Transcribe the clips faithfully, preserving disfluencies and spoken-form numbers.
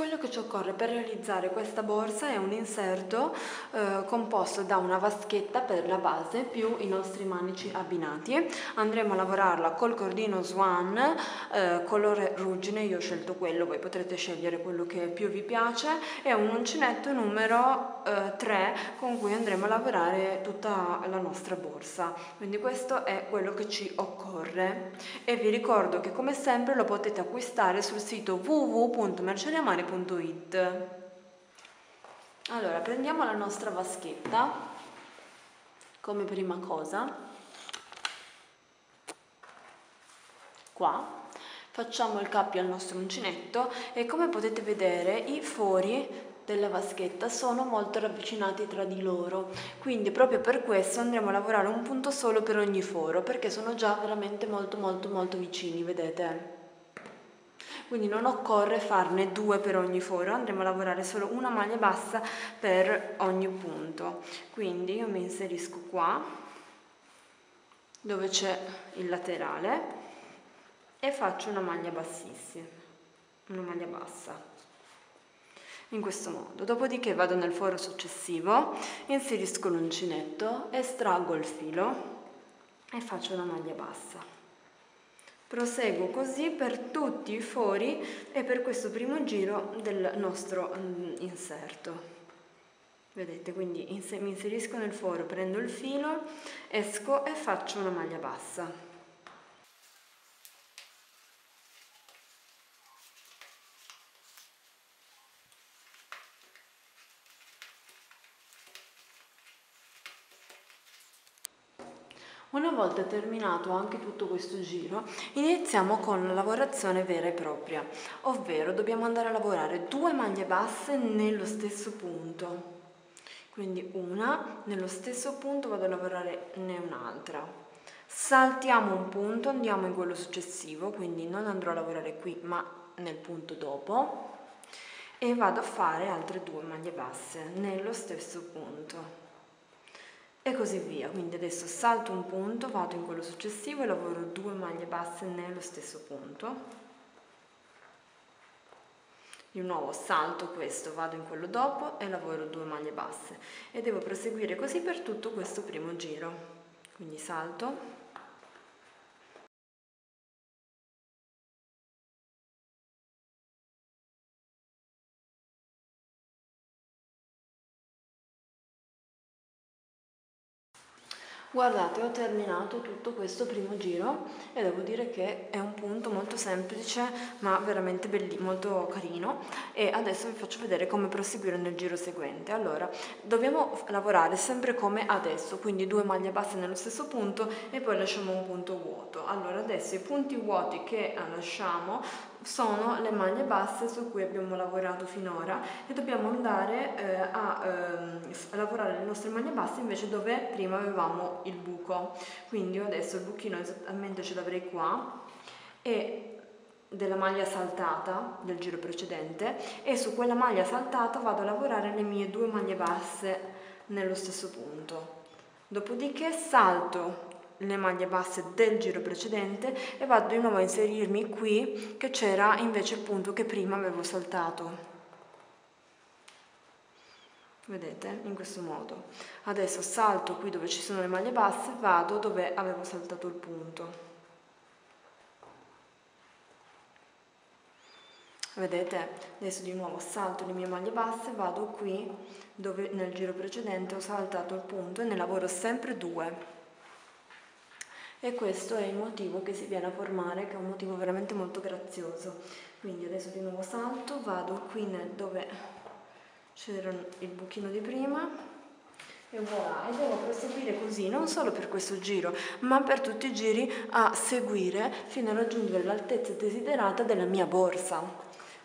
Quello che ci occorre per realizzare questa borsa è un inserto eh, composto da una vaschetta per la base più i nostri manici abbinati. Andremo a lavorarla col cordino swan eh, colore ruggine, io ho scelto quello, voi potrete scegliere quello che più vi piace, e un uncinetto numero eh, tre con cui andremo a lavorare tutta la nostra borsa. Quindi questo è quello che ci occorre e vi ricordo che come sempre lo potete acquistare sul sito www punto merceria mare punto it. Allora, prendiamo la nostra vaschetta come prima cosa, qua, facciamo il cappio al nostro uncinetto e come potete vedere i fori della vaschetta sono molto ravvicinati tra di loro, quindi proprio per questo andremo a lavorare un punto solo per ogni foro, perché sono già veramente molto molto molto vicini, vedete? Quindi non occorre farne due per ogni foro, andremo a lavorare solo una maglia bassa per ogni punto. Quindi io mi inserisco qua, dove c'è il laterale, e faccio una maglia bassissima, una maglia bassa, in questo modo. Dopodiché vado nel foro successivo, inserisco l'uncinetto, estraggo il filo e faccio una maglia bassa. Proseguo così per tutti i fori e per questo primo giro del nostro inserto. Vedete, quindi mi inserisco nel foro, prendo il filo, esco e faccio una maglia bassa. Una volta terminato anche tutto questo giro, iniziamo con la lavorazione vera e propria, ovvero dobbiamo andare a lavorare due maglie basse nello stesso punto. Quindi una, nello stesso punto vado a lavorare ne un'altra. Saltiamo un punto, andiamo in quello successivo, quindi non andrò a lavorare qui ma nel punto dopo, e vado a fare altre due maglie basse nello stesso punto. E così via. Quindi adesso salto un punto, vado in quello successivo e lavoro due maglie basse nello stesso punto. Di nuovo salto questo, vado in quello dopo e lavoro due maglie basse, e devo proseguire così per tutto questo primo giro. Quindi salto, guardate, ho terminato tutto questo primo giro e devo dire che è un punto molto semplice ma veramente bellissimo, molto carino, e adesso vi faccio vedere come proseguire nel giro seguente. Allora, dobbiamo lavorare sempre come adesso, quindi due maglie basse nello stesso punto e poi lasciamo un punto vuoto. Allora, adesso i punti vuoti che lasciamo sono le maglie basse su cui abbiamo lavorato finora, e dobbiamo andare eh, a eh, lavorare le nostre maglie basse invece dove prima avevamo il buco. Quindi io adesso il buchino esattamente ce l'avrei qua, e della maglia saltata del giro precedente, e su quella maglia saltata vado a lavorare le mie due maglie basse nello stesso punto. Dopodiché salto le maglie basse del giro precedente e vado di nuovo a inserirmi qui, che c'era invece il punto che prima avevo saltato. Vedete? In questo modo. Adesso salto qui dove ci sono le maglie basse, vado dove avevo saltato il punto. Vedete? Adesso di nuovo salto le mie maglie basse, vado qui dove nel giro precedente ho saltato il punto, e ne lavoro sempre due. E questo è il motivo che si viene a formare, che è un motivo veramente molto grazioso. Quindi adesso di nuovo salto, vado qui dove c'era il buchino di prima, e voilà, e devo proseguire così non solo per questo giro ma per tutti i giri a seguire, fino a raggiungere l'altezza desiderata della mia borsa.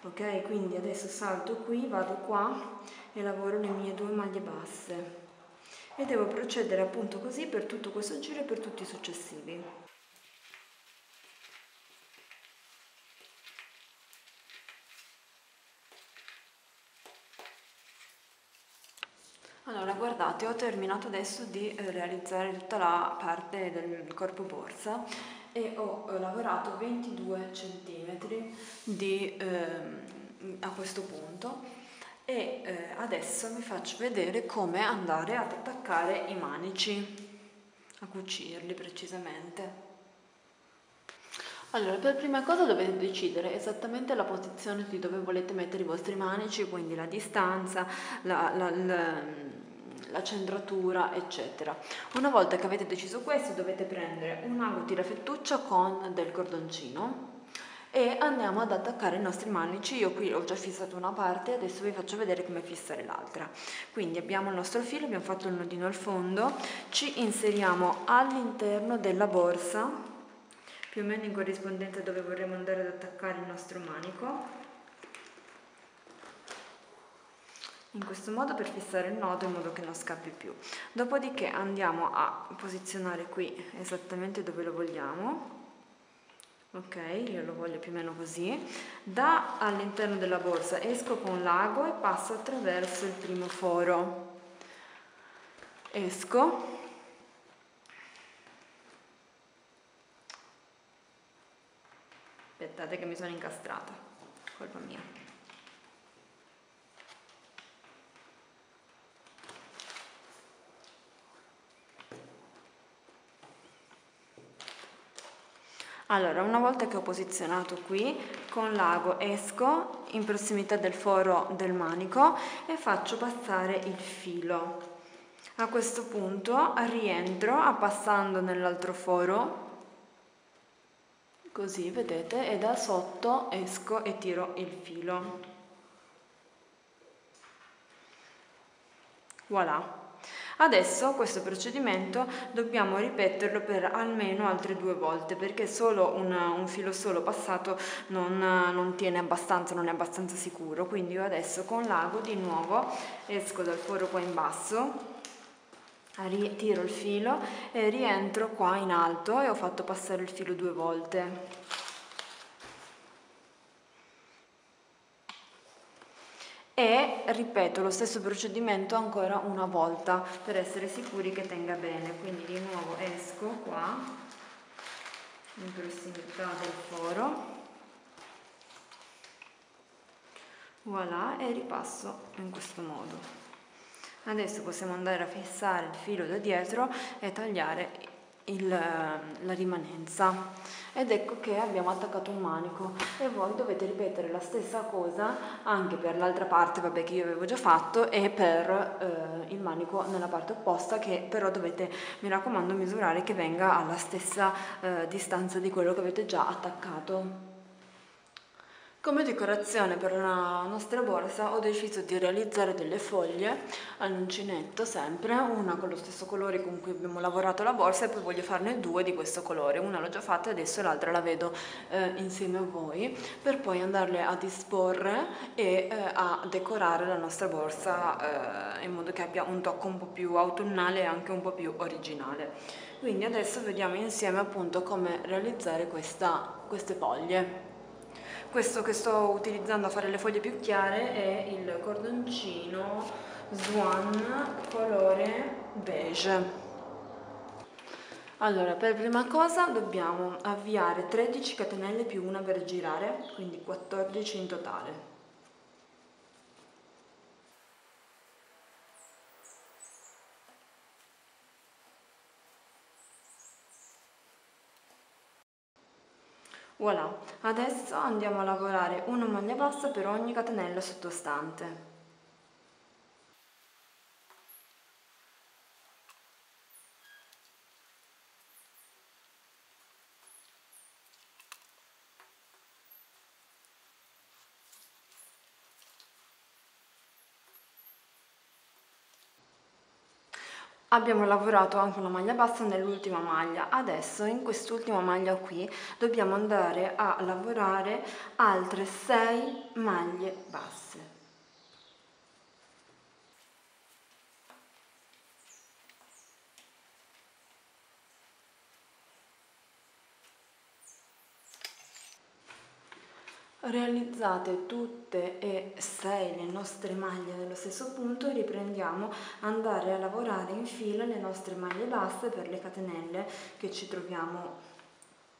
Ok, quindi adesso salto qui, vado qua e lavoro le mie due maglie basse, e devo procedere appunto così per tutto questo giro e per tutti i successivi. Allora, guardate, ho terminato adesso di realizzare tutta la parte del corpo borsa e ho lavorato ventidue centimetri di eh, a questo punto, e eh, adesso vi faccio vedere come andare ad attaccare i manici, a cucirli precisamente. Allora, per prima cosa dovete decidere esattamente la posizione di dove volete mettere i vostri manici, quindi la distanza, la, la, la, la centratura, eccetera. Una volta che avete deciso questo, dovete prendere un ago tirafettuccia con del cordoncino e andiamo ad attaccare i nostri manici. Io qui ho già fissato una parte, adesso vi faccio vedere come fissare l'altra. Quindi abbiamo il nostro filo, abbiamo fatto il nodino al fondo, ci inseriamo all'interno della borsa, più o meno in corrispondenza dove vorremmo andare ad attaccare il nostro manico, in questo modo per fissare il nodo in modo che non scappi più. Dopodiché andiamo a posizionare qui esattamente dove lo vogliamo. Ok, io lo voglio più o meno così. Da all'interno della borsa esco con l'ago e passo attraverso il primo foro, esco, aspettate che mi sono incastrata, colpa mia, allora una volta che ho posizionato qui con l'ago esco in prossimità del foro del manico e faccio passare il filo. A questo punto rientro passando nell'altro foro, così vedete, e da sotto esco e tiro il filo. Voilà. Adesso questo procedimento dobbiamo ripeterlo per almeno altre due volte, perché solo un, un filo solo passato non, non tiene abbastanza, non è abbastanza sicuro. Quindi io adesso con l'ago di nuovo esco dal foro qua in basso, tiro il filo e rientro qua in alto e ho fatto passare il filo due volte. E ripeto lo stesso procedimento ancora una volta per essere sicuri che tenga bene. Quindi di nuovo esco qua in prossimità del foro, voilà, e ripasso in questo modo. Adesso possiamo andare a fissare il filo da dietro e tagliare Il, la rimanenza, ed ecco che abbiamo attaccato un manico. E voi dovete ripetere la stessa cosa anche per l'altra parte, vabbè, che io avevo già fatto, e per eh, il manico nella parte opposta, che però dovete, mi raccomando, misurare che venga alla stessa eh, distanza di quello che avete già attaccato. Come decorazione per la nostra borsa ho deciso di realizzare delle foglie all'uncinetto, sempre una con lo stesso colore con cui abbiamo lavorato la borsa, e poi voglio farne due di questo colore. Una l'ho già fatta, adesso l'altra la vedo eh, insieme a voi, per poi andarle a disporre e eh, a decorare la nostra borsa eh, in modo che abbia un tocco un po' più autunnale e anche un po' più originale. Quindi adesso vediamo insieme appunto come realizzare questa, queste foglie. Questo che sto utilizzando a fare le foglie più chiare è il cordoncino swan colore beige. Allora, per prima cosa dobbiamo avviare tredici catenelle più una per girare, quindi quattordici in totale. Voilà, adesso andiamo a lavorare una maglia bassa per ogni catenella sottostante. Abbiamo lavorato anche una maglia bassa nell'ultima maglia. Adesso in quest'ultima maglia qui dobbiamo andare a lavorare altre sei maglie basse. Realizzate tutte e sei le nostre maglie nello stesso punto, riprendiamo andare a lavorare in fila le nostre maglie basse per le catenelle che ci troviamo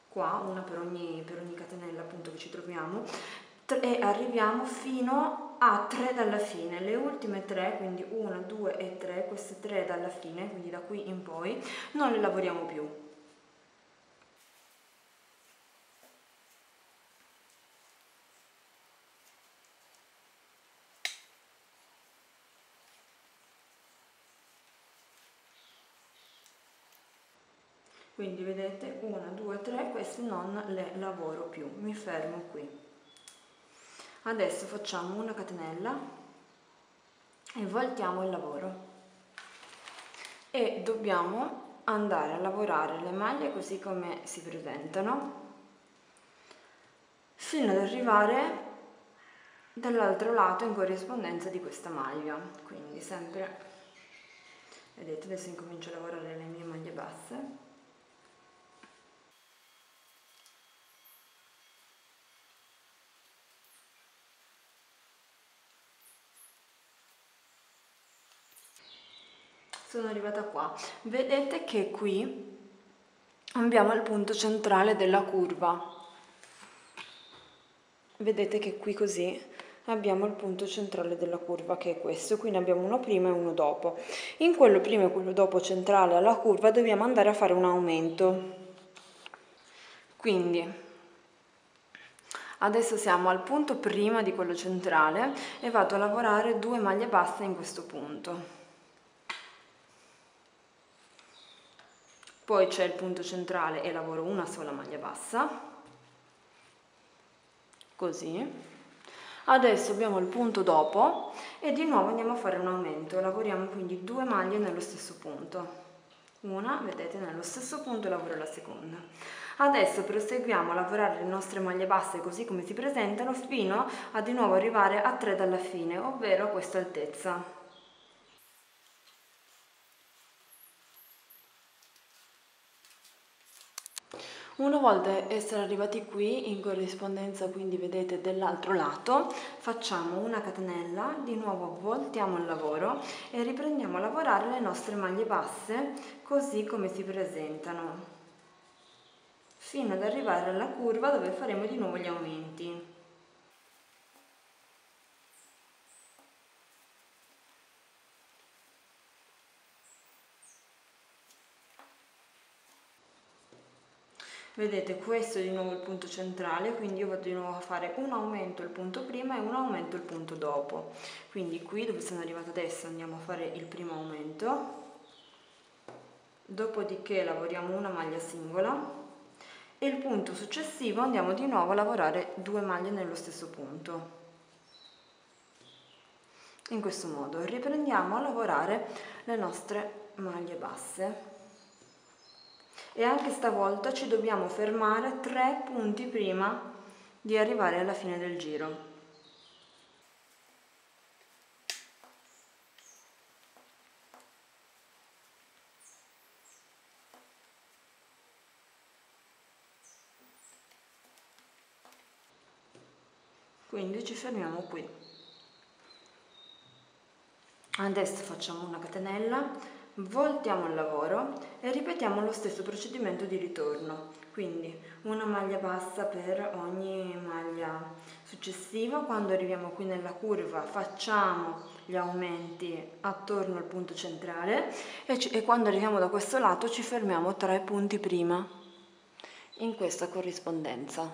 qua, una per ogni, per ogni catenella appunto che ci troviamo, e arriviamo fino a tre dalla fine, le ultime tre, quindi uno, due e tre, queste tre dalla fine, quindi da qui in poi non le lavoriamo più. Quindi vedete uno, due, tre, queste non le lavoro più, mi fermo qui. Adesso facciamo una catenella e voltiamo il lavoro e dobbiamo andare a lavorare le maglie così come si presentano fino ad arrivare dall'altro lato in corrispondenza di questa maglia, quindi sempre, vedete, adesso incomincio a lavorare le mie maglie basse. Sono arrivata qua, vedete che qui abbiamo il punto centrale della curva, vedete che qui così abbiamo il punto centrale della curva che è questo, qui ne abbiamo uno prima e uno dopo. In quello prima e quello dopo centrale alla curva dobbiamo andare a fare un aumento, quindi adesso siamo al punto prima di quello centrale e vado a lavorare due maglie basse in questo punto. Poi c'è il punto centrale e lavoro una sola maglia bassa, così. Adesso abbiamo il punto dopo e di nuovo andiamo a fare un aumento, lavoriamo quindi due maglie nello stesso punto. Una, vedete, nello stesso punto lavoro la seconda. Adesso proseguiamo a lavorare le nostre maglie basse così come si presentano fino a di nuovo arrivare a tre dalla fine, ovvero a questa altezza. Una volta essere arrivati qui in corrispondenza, quindi vedete, dell'altro lato, facciamo una catenella, di nuovo voltiamo il lavoro e riprendiamo a lavorare le nostre maglie basse così come si presentano fino ad arrivare alla curva dove faremo di nuovo gli aumenti. Vedete, questo è di nuovo il punto centrale, quindi io vado di nuovo a fare un aumento il punto prima e un aumento il punto dopo. Quindi qui, dove sono arrivata adesso, andiamo a fare il primo aumento, dopodiché lavoriamo una maglia singola e il punto successivo andiamo di nuovo a lavorare due maglie nello stesso punto. In questo modo riprendiamo a lavorare le nostre maglie basse. E anche stavolta ci dobbiamo fermare tre punti prima di arrivare alla fine del giro. Quindi ci fermiamo qui. Adesso facciamo una catenella, voltiamo il lavoro e ripetiamo lo stesso procedimento di ritorno, quindi una maglia bassa per ogni maglia successiva. Quando arriviamo qui nella curva facciamo gli aumenti attorno al punto centrale e, e quando arriviamo da questo lato ci fermiamo tre punti prima in questa corrispondenza.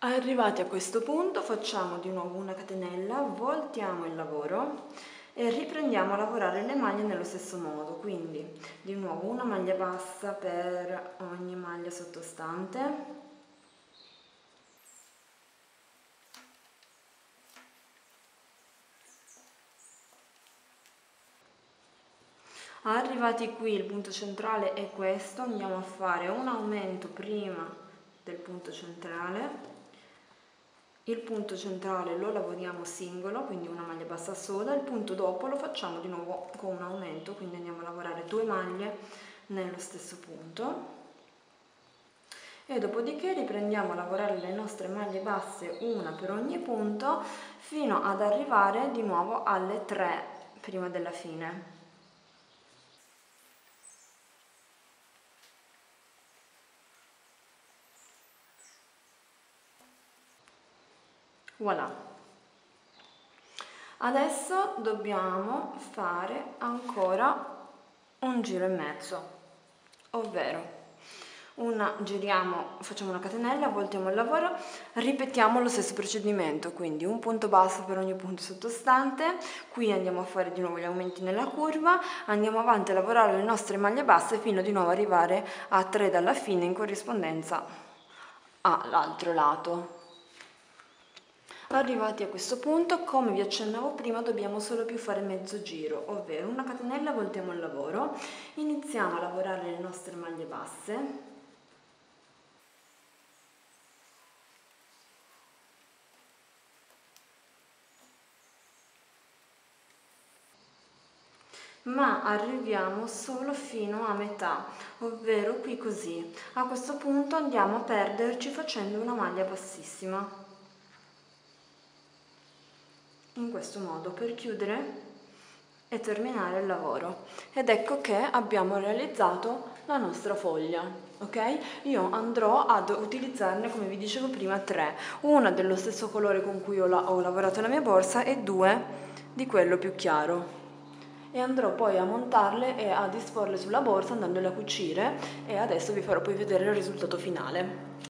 Arrivati a questo punto facciamo di nuovo una catenella, voltiamo il lavoro e riprendiamo a lavorare le maglie nello stesso modo, quindi di nuovo una maglia bassa per ogni maglia sottostante, arrivati qui il punto centrale è questo, andiamo a fare un aumento prima del punto centrale. Il punto centrale lo lavoriamo singolo, quindi una maglia bassa sola, il punto dopo lo facciamo di nuovo con un aumento, quindi andiamo a lavorare due maglie nello stesso punto e dopodiché riprendiamo a lavorare le nostre maglie basse una per ogni punto fino ad arrivare di nuovo alle tre prima della fine. Voilà. Adesso dobbiamo fare ancora un giro e mezzo, ovvero una giriamo, facciamo una catenella, voltiamo il lavoro, ripetiamo lo stesso procedimento, quindi un punto basso per ogni punto sottostante. Qui andiamo a fare di nuovo gli aumenti nella curva, andiamo avanti a lavorare le nostre maglie basse fino di nuovo arrivare a tre dalla fine in corrispondenza all'altro lato. Arrivati a questo punto, come vi accennavo prima, dobbiamo solo più fare mezzo giro, ovvero una catenella, voltiamo il lavoro, iniziamo a lavorare le nostre maglie basse. Ma arriviamo solo fino a metà, ovvero qui così. A questo punto andiamo a perderci facendo una maglia bassissima, in questo modo, per chiudere e terminare il lavoro. Ed ecco che abbiamo realizzato la nostra foglia, ok? Io andrò ad utilizzarne, come vi dicevo prima, tre, una dello stesso colore con cui ho, la ho lavorato la mia borsa e due di quello più chiaro, e andrò poi a montarle e a disporle sulla borsa andandole a cucire, e adesso vi farò poi vedere il risultato finale.